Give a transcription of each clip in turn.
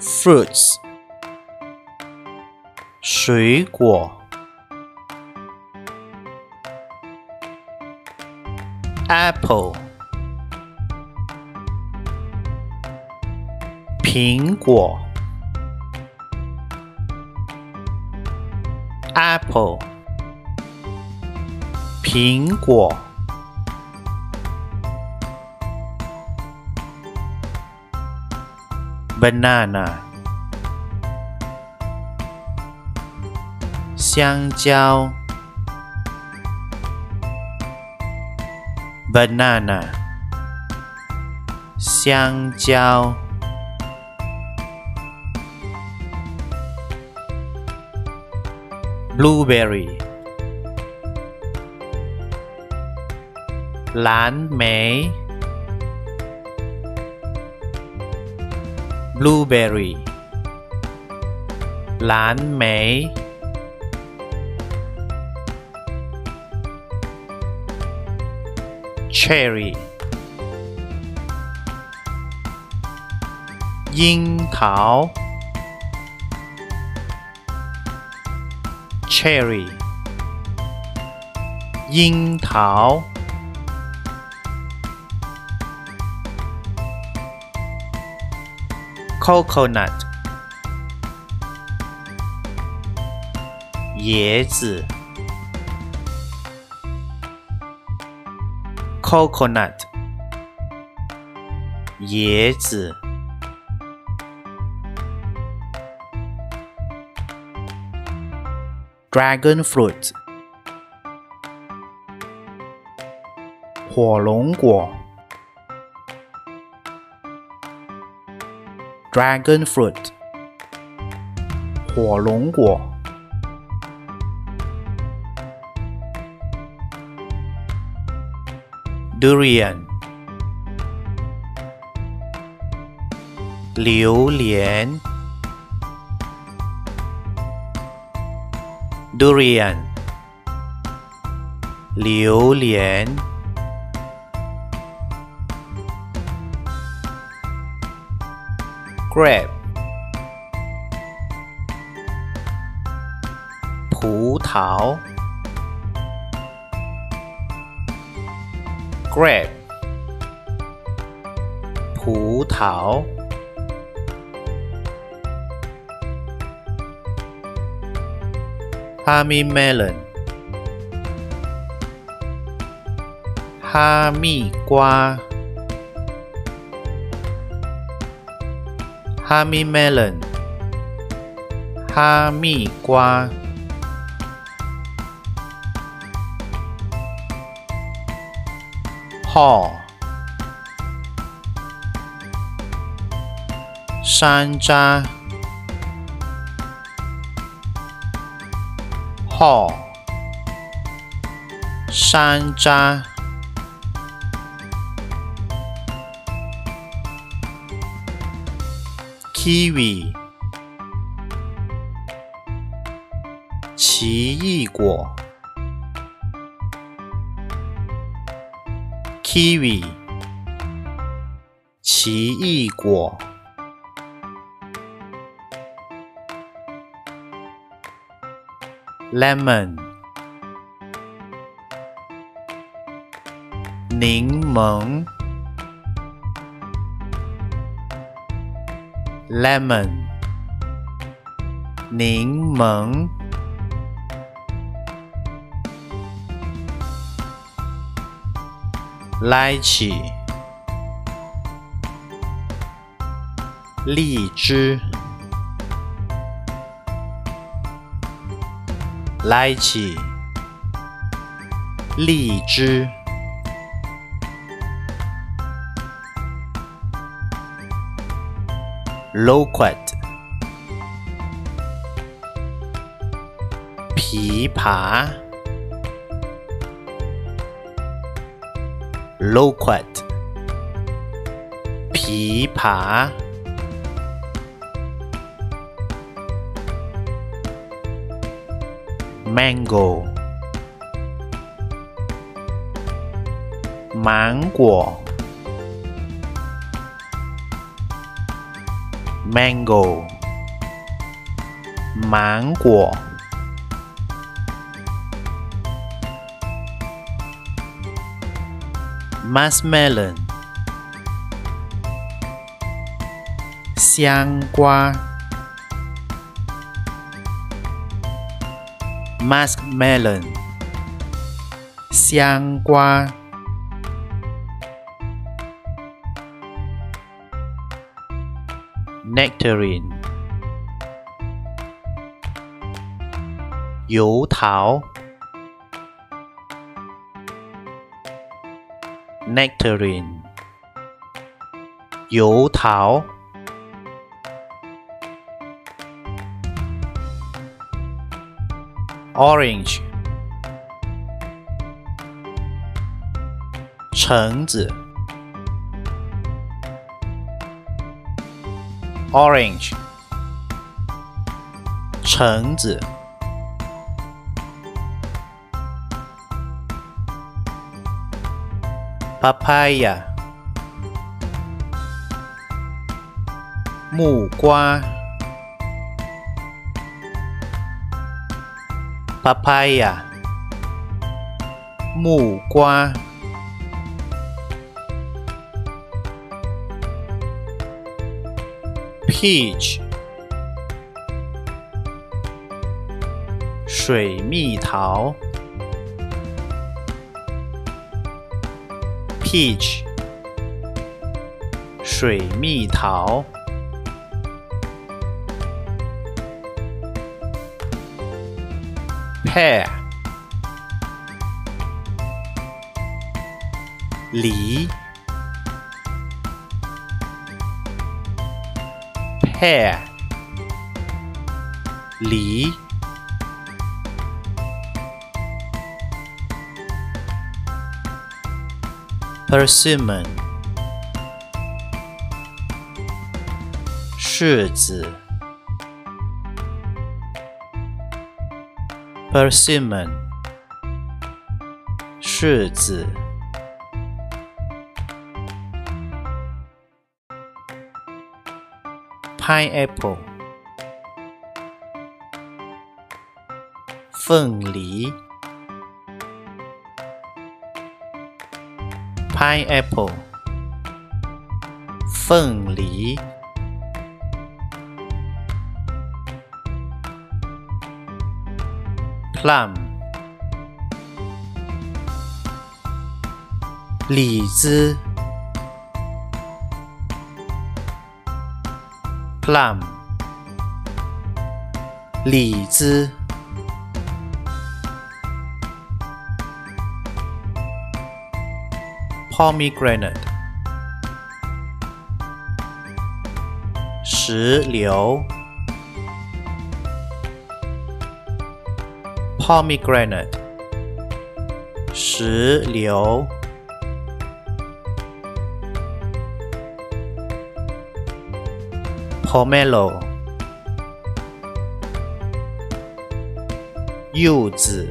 fruits. 水果 apple 苹果 apple 苹果 banana 香蕉 banana 香蕉 blueberry 蓝莓 blueberry 蓝莓 cherry 樱桃 cherry 樱桃 coconut 椰子 coconut 椰子 dragon fruit 火龙果 dragon fruit 火龙果 durian 榴莲 durian 榴莲 grape 葡萄 grape 葡萄 哈密 melon 哈密瓜 哈密 melon 哈密瓜 hall 山楂 hall 山楂 kiwi 奇异果 kiwi 奇异果 lemon 柠檬 lemon 柠檬 lychee 荔枝 lychee 荔枝 loquat 枇杷 loquat 枇杷 mango 芒果 mango 芒果 marshmallow 香瓜 marshmallow 香瓜 nectarine 油桃 nectarine 油桃 orange 橙子 orange 橙子 papaya 木瓜 papaya 木瓜 peach 水蜜桃 peach 水蜜桃 pear 梨 pear 梨 persimmon 柿子 persimmon 柿子 pineapple 凤梨 pineapple 凤梨 plum 李子 plum 李子 pomegranate 石榴 pomegranate 石榴 pomelo 柚子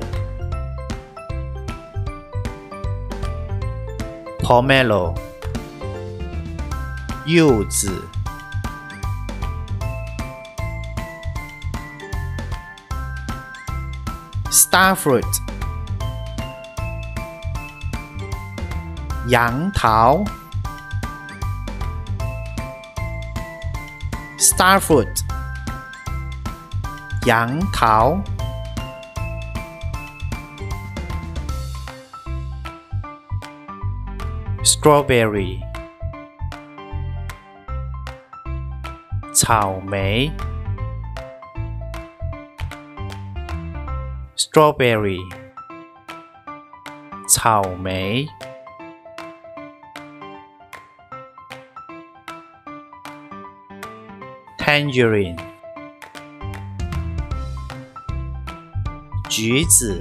pomelo 柚子 star fruit 杨桃 star fruit 杨桃 strawberry 草莓 strawberry 草莓 tangerine 橘子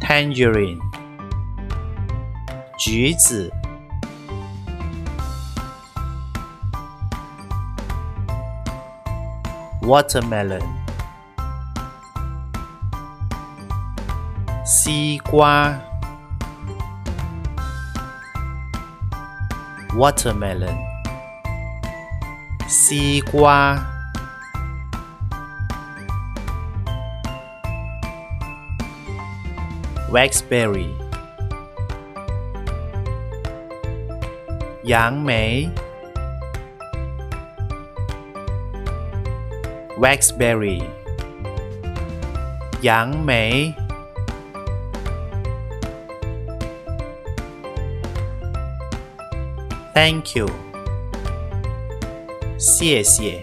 tangerine 橘子 watermelon 西瓜 watermelon. 西瓜 raspberry, 杨梅 raspberry, 杨梅 Thank you. 谢谢